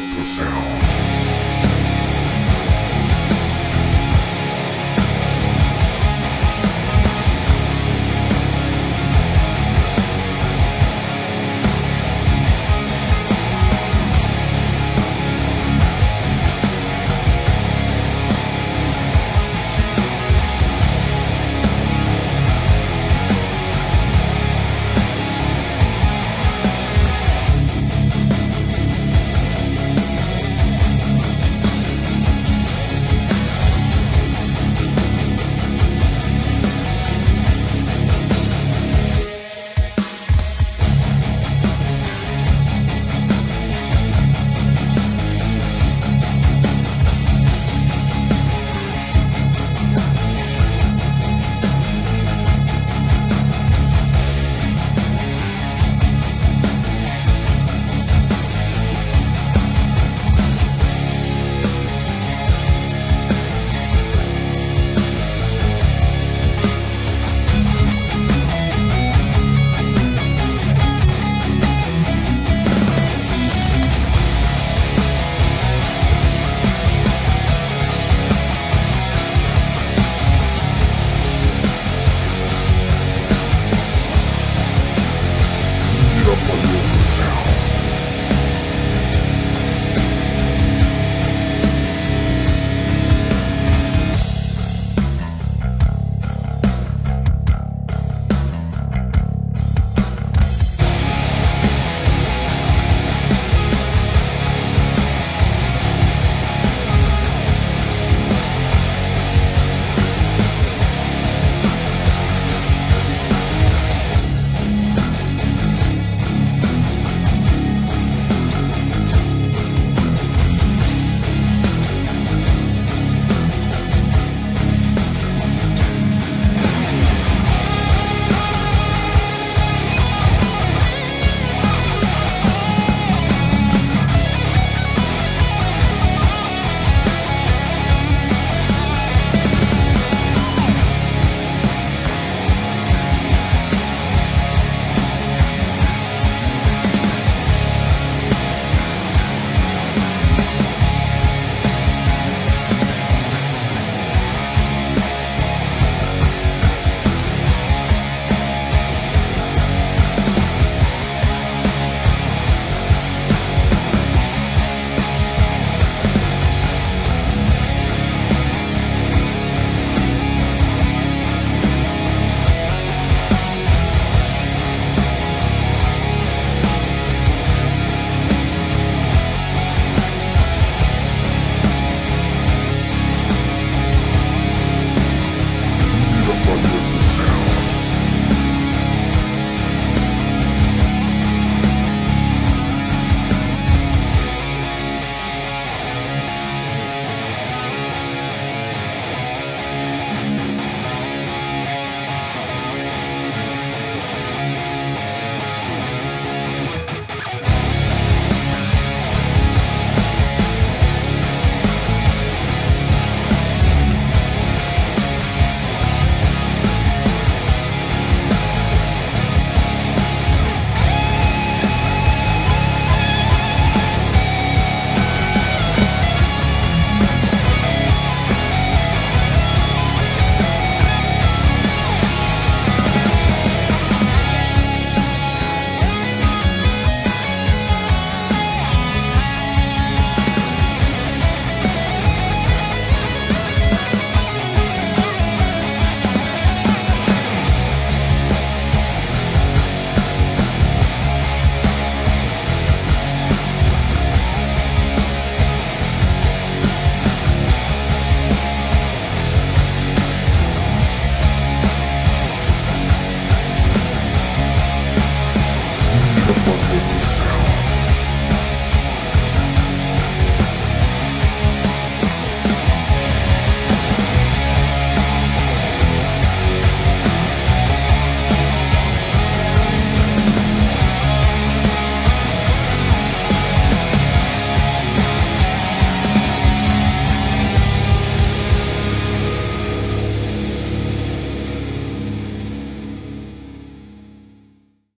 Get the sound.